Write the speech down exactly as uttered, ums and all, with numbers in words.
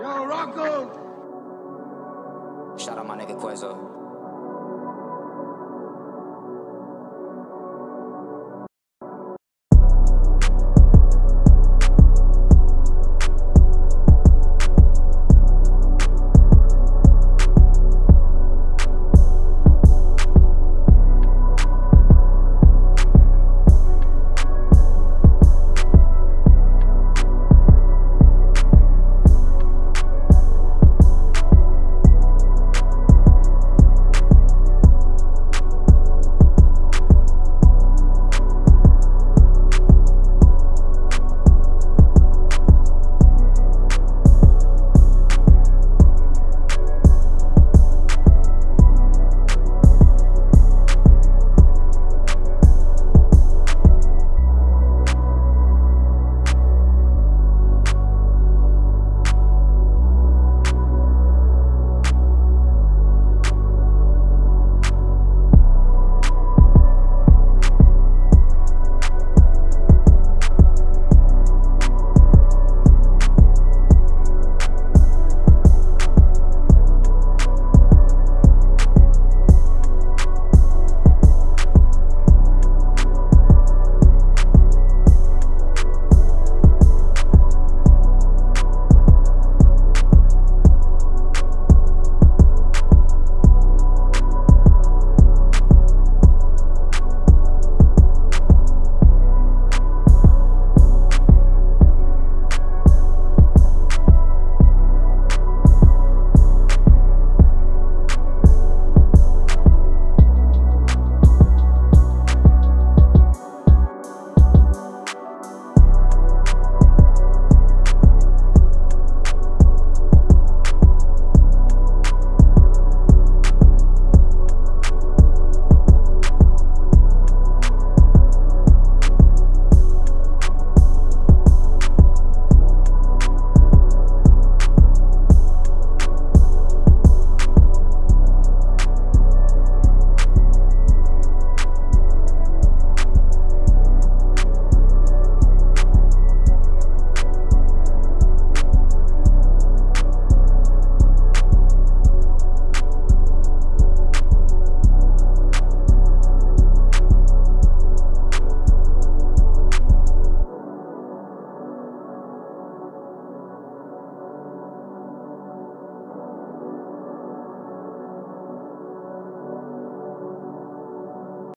Yo, Rocko! Shout out my nigga Cuezo.